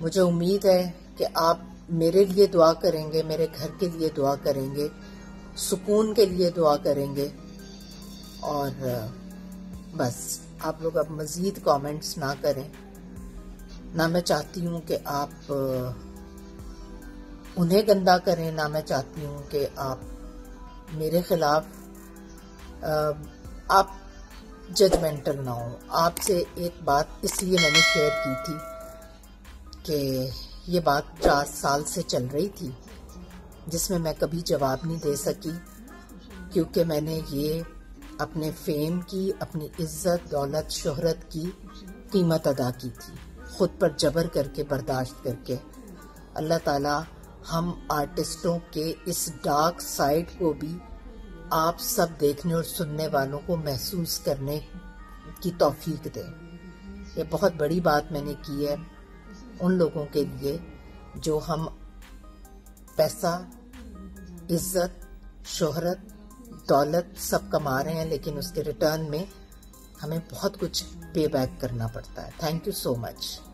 मुझे उम्मीद है कि आप मेरे लिए दुआ करेंगे, मेरे घर के लिए दुआ करेंगे, सुकून के लिए दुआ करेंगे। और बस आप लोग अब मज़ीद कमेंट्स ना करें, ना मैं चाहती हूँ कि आप उन्हें गंदा करें, ना मैं चाहती हूँ कि आप मेरे ख़िलाफ़ आप जजमेंटल ना हो। आपसे एक बात इसलिए मैंने शेयर की थी कि ये बात 4 साल से चल रही थी, जिसमें मैं कभी जवाब नहीं दे सकी, क्योंकि मैंने ये अपने फेम की, अपनी इज्जत, दौलत, शोहरत की कीमत अदा की थी, ख़ुद पर जबर करके, बर्दाश्त करके। अल्लाह ताला हम आर्टिस्टों के इस डार्क साइड को भी आप सब देखने और सुनने वालों को महसूस करने की तौफीक दे। ये बहुत बड़ी बात मैंने की है उन लोगों के लिए जो हम पैसा, इज्जत, शोहरत, दौलत सब कमा रहे हैं, लेकिन उसके रिटर्न में हमें बहुत कुछ पे बैक करना पड़ता है। Thank you so much.